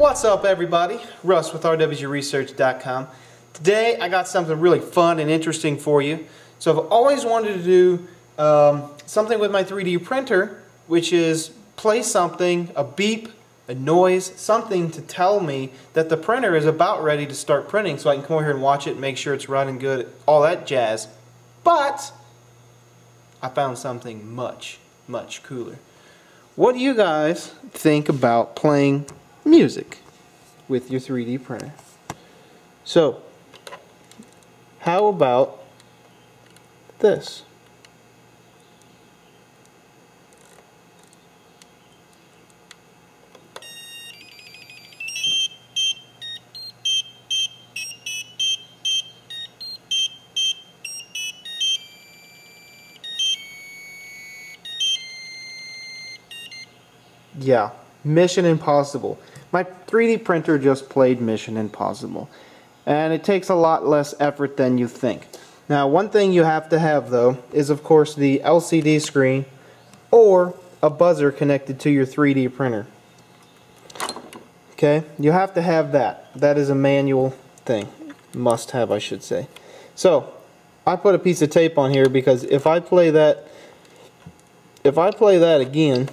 What's up everybody? Russ with rwgresearch.com. Today I got something really fun and interesting for you. So I've always wanted to do something with my 3D printer, which is play something, a beep, a noise, something to tell me that the printer is about ready to start printing so I can come over here and watch it and make sure it's running good, all that jazz. But I found something much, much cooler. What do you guys think about playing music with your 3D printer? So, how about this? Yeah, Mission Impossible. My 3D printer just played Mission Impossible, and it takes a lot less effort than you think. Now, one thing you have to have though is of course the LCD screen or a buzzer connected to your 3D printer. Okay, you have to have that. That is a manual thing. Must have, I should say. So, I put a piece of tape on here because if I play that again,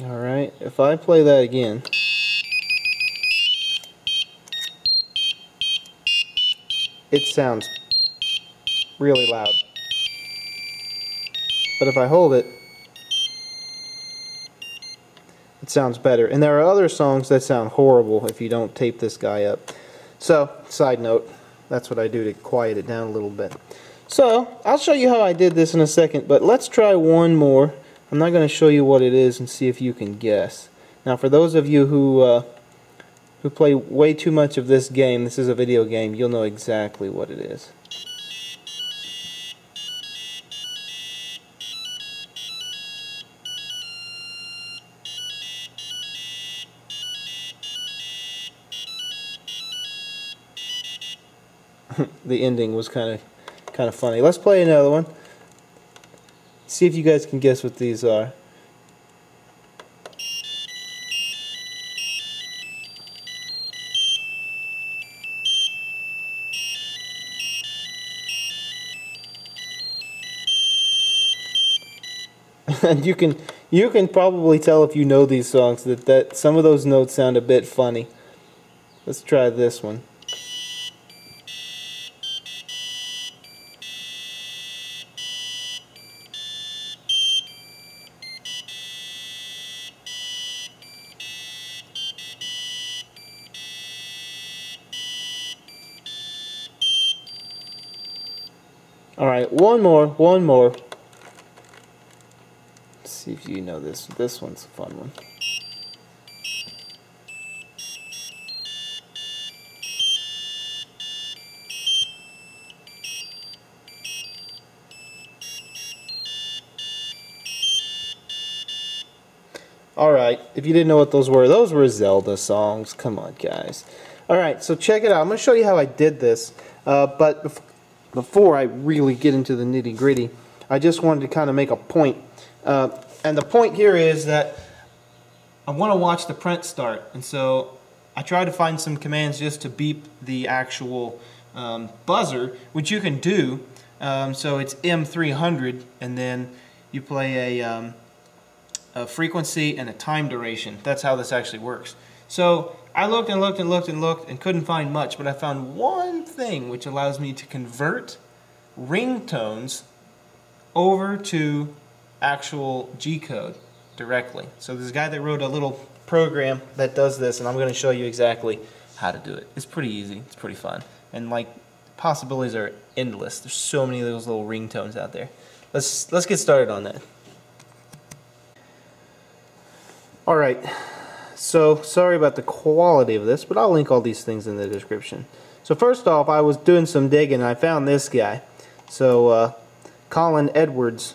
alright, if I play that again, it sounds really loud. But if I hold it, it sounds better. And there are other songs that sound horrible if you don't tape this guy up. So, side note, that's what I do to quiet it down a little bit. So, I'll show you how I did this in a second, but let's try one more. I'm not going to show you what it is and see if you can guess. Now, for those of you who play way too much of this game, this is a video game, you'll know exactly what it is. The ending was kind of funny. Let's play another one. See if you guys can guess what these are. And you can probably tell if you know these songs that some of those notes sound a bit funny. Let's try this one. Alright, one more. Let's see if you know this. This one's a fun one. Alright, if you didn't know what those were Zelda songs. Come on, guys. Alright, so check it out. I'm going to show you how I did this, but before I really get into the nitty-gritty, I just wanted to kind of make a point. And the point here is that I want to watch the print start. And so I tried to find some commands just to beep the actual buzzer, which you can do. So it's M300, and then you play a frequency and a time duration. That's how this actually works. So I looked and looked and looked and looked and couldn't find much, but I found one thing which allows me to convert ringtones over to actual G-code directly. So there's a guy that wrote a little program that does this, and I'm going to show you exactly how to do it. It's pretty easy, it's pretty fun, and like possibilities are endless. There's so many of those little ringtones out there. Let's get started on that. All right. So, sorry about the quality of this, but I'll link all these things in the description. So first off, I was doing some digging and I found this guy. So, Colin Edwards.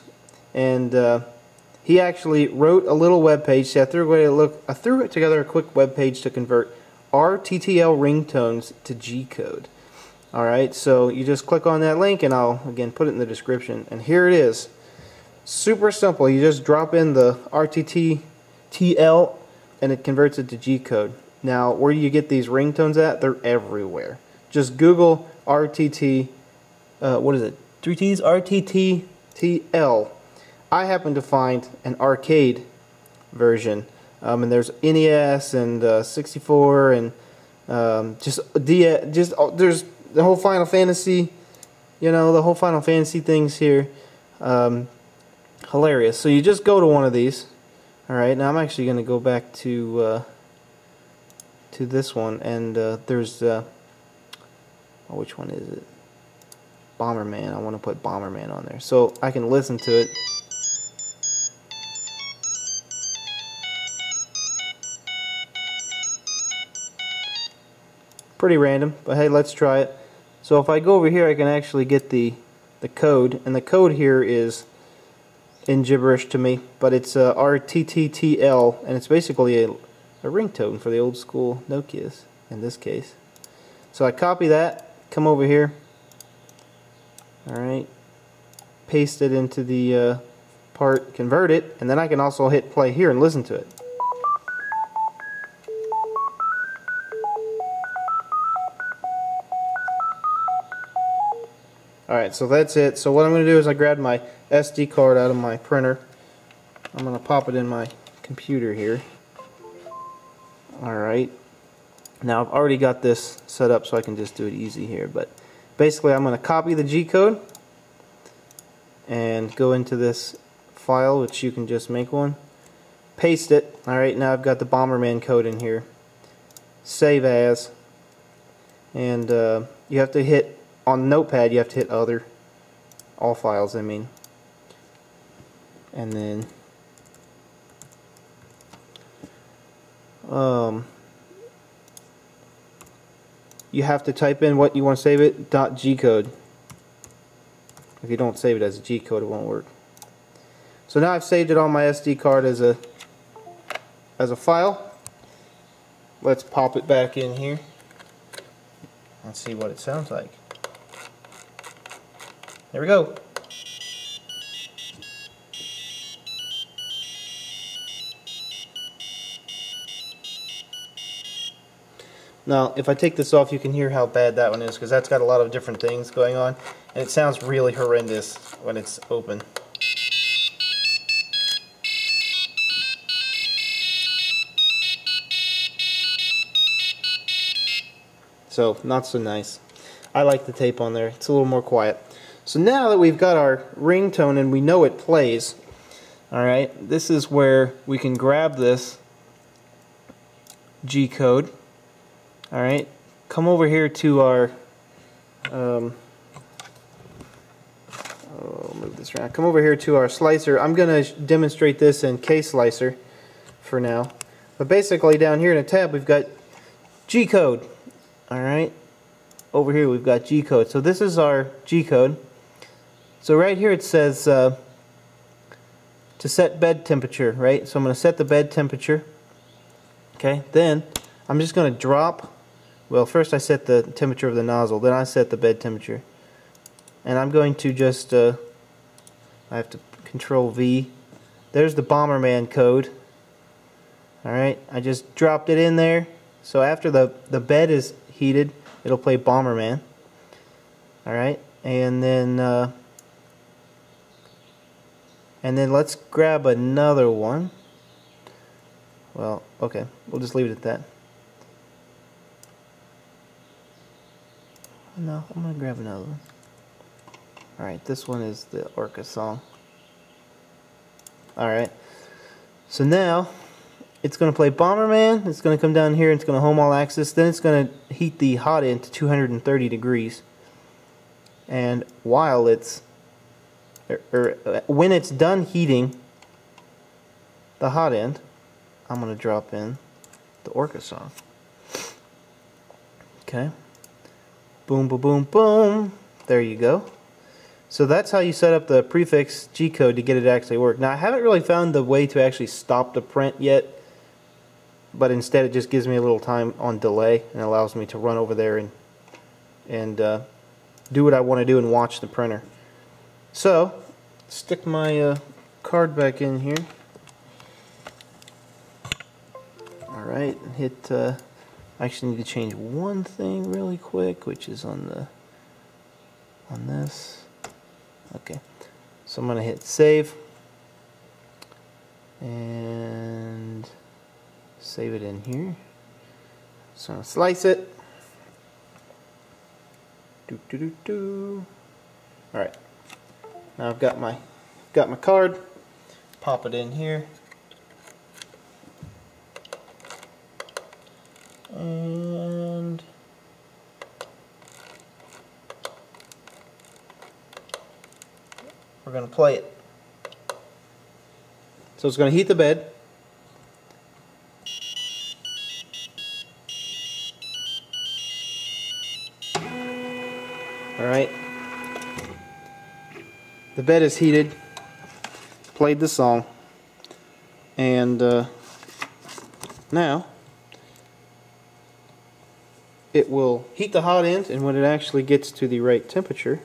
And he actually wrote a little web page. See, I threw together a quick web page to convert rttl ringtones to G-code. Alright, so you just click on that link and I'll, again, put it in the description. And here it is. Super simple. You just drop in the rtttl and it converts it to G-code. Now, where do you get these ringtones at? They're everywhere. Just Google RTT, what is it? Three T's? RTTTL. I happen to find an arcade version, and there's NES and 64 and there's the whole Final Fantasy, you know, the whole Final Fantasy things here. Hilarious. So you just go to one of these. Alright, now I'm actually going to go back to this one, and there's oh, which one is it? Bomberman. I want to put Bomberman on there so I can listen to it. Pretty random, but hey, let's try it. So if I go over here, I can actually get the code, and the code here is in gibberish to me, but it's rtttl, and it's basically a ringtone for the old school Nokias in this case. So I copy that, come over here, alright, paste it into the part, convert it, and then I can also hit play here and listen to it. Alright, so that's it. So what I'm going to do is I grab my SD card out of my printer. I'm going to pop it in my computer here. Alright. Now I've already got this set up so I can just do it easy here. But basically I'm going to copy the G-code and go into this file, which you can just make one. Paste it. Alright, now I've got the Bomberman code in here. Save as. And you have to hit on Notepad, you have to hit other, all files I mean, and then you have to type in what you want to save it, .gcode. If you don't save it as a G-code, it won't work. So now I've saved it on my SD card as a file. Let's pop it back in here. Let's see what it sounds like. There we go. Now, if I take this off, you can hear how bad that one is, because that's got a lot of different things going on, and it sounds really horrendous when it's open. So, not so nice. I like the tape on there. It's a little more quiet. So now that we've got our ringtone and we know it plays, alright, this is where we can grab this G-code, alright, come over here to our, I'll move this around, come over here to our slicer. I'm going to demonstrate this in K slicer for now, but basically down here in a tab we've got G-code, alright, over here we've got G-code. So this is our G-code. So right here it says to set bed temperature, right? So I'm going to set the bed temperature. Okay, then I'm just going to drop, well, first I set the temperature of the nozzle, then I set the bed temperature. And I'm going to just, I have to control V. There's the Bomberman code. Alright, I just dropped it in there. So after the bed is heated, it'll play Bomberman. Alright, and then let's grab another one. Well, okay, we'll just leave it at that. No, I'm gonna grab another one. Alright, this one is the Orca song. Alright, so now it's going to play Bomberman, it's going to come down here, it's going to home all access, then it's going to heat the hot end to 230 degrees. And while it's, when it's done heating the hot end, I'm going to drop in the Orca song. Okay. Boom, boom, boom, boom. There you go. So that's how you set up the prefix G-code to get it to actually work. Now I haven't really found the way to actually stop the print yet, but instead it just gives me a little time on delay and allows me to run over there and do what I want to do and watch the printer. So, stick my card back in here. Alright, hit, I actually need to change one thing really quick, which is on the, on this. Okay, so I'm going to hit save, and save it in here. So I'm going to slice it. Alright, now I've got my card, pop it in here, and we're going to play it. So it's going to heat the bed. Alright, the bed is heated. Played the song, and now it will heat the hot end, and when it actually gets to the right temperature,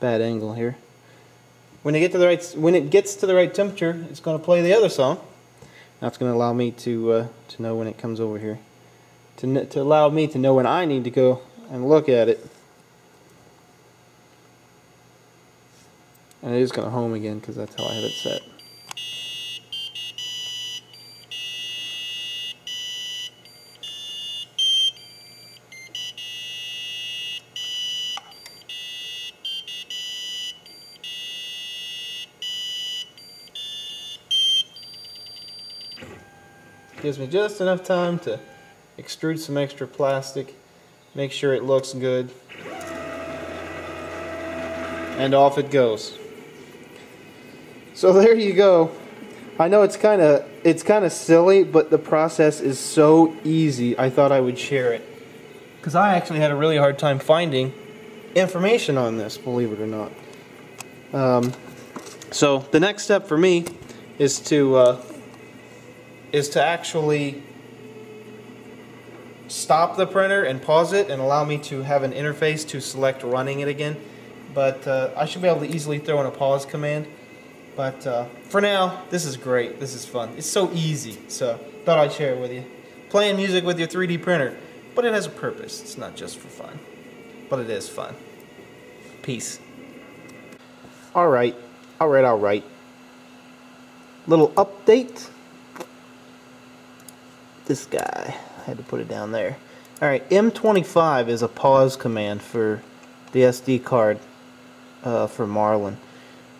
bad angle here, when it gets to the right temperature, it's going to play the other song. Now it's going to allow me to know when it comes over here, to allow me to know when I need to go and look at it. And it is going to home again because that's how I have it set. Gives me just enough time to extrude some extra plastic, make sure it looks good, and off it goes. So there you go. I know it's kind of silly, but the process is so easy. I thought I would share it because I actually had a really hard time finding information on this, believe it or not. So the next step for me is to actually stop the printer and pause it and allow me to have an interface to select running it again. But I should be able to easily throw in a pause command. But for now, this is great. This is fun. It's so easy. So thought I'd share it with you. Playing music with your 3D printer, but it has a purpose. It's not just for fun, but it is fun. Peace. All right, all right, all right. Little update. This guy, I had to put it down there. All right, M25 is a pause command for the SD card for Marlin.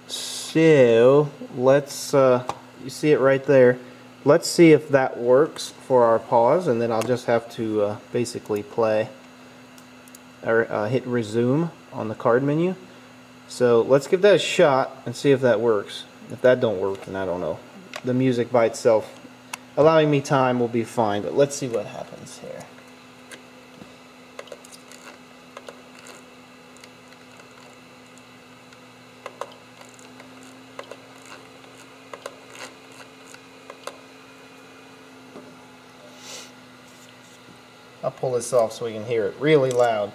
So let's, you see it right there, let's see if that works for our pause, and then I'll just have to basically play, or hit resume on the card menu. So let's give that a shot and see if that works. If that don't work, then I don't know. The music by itself, allowing me time, will be fine, but let's see what happens here. I'll pull this off so we can hear it really loud.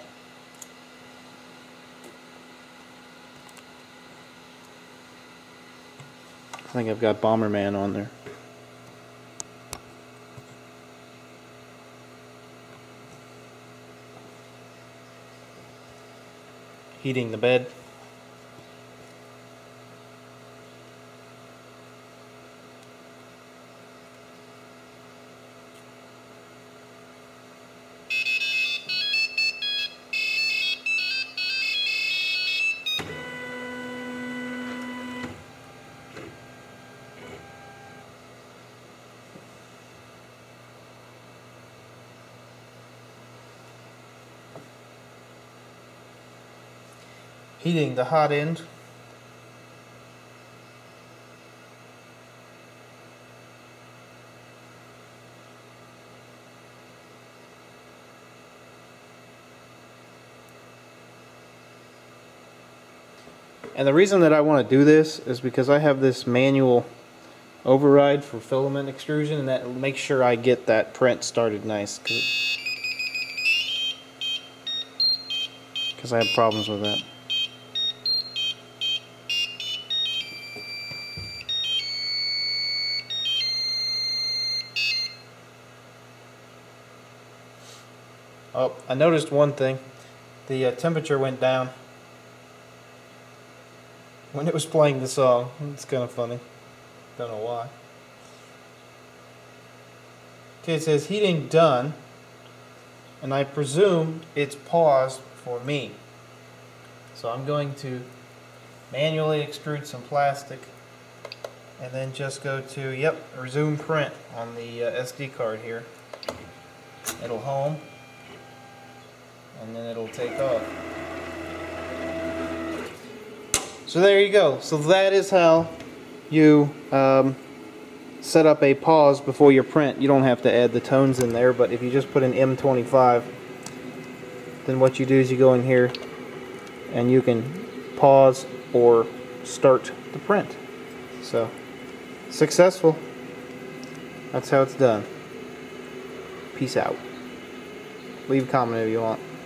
I think I've got Bomberman on there. Heating the bed. Heating the hot end. And the reason that I want to do this is because I have this manual override for filament extrusion, and that makes sure I get that print started nice, because I have problems with that. Oh, I noticed one thing. The temperature went down when it was playing the song. It's kind of funny. Don't know why. Okay, it says heating done, and I presume it's paused for me. So I'm going to manually extrude some plastic and then just go to, yep, resume print on the SD card here. It'll home and then it'll take off. So there you go. So that is how you set up a pause before your print. You don't have to add the tones in there, but if you just put an M25, then what you do is you go in here and you can pause or start the print. So, successful. That's how it's done. Peace out. Leave a comment if you want.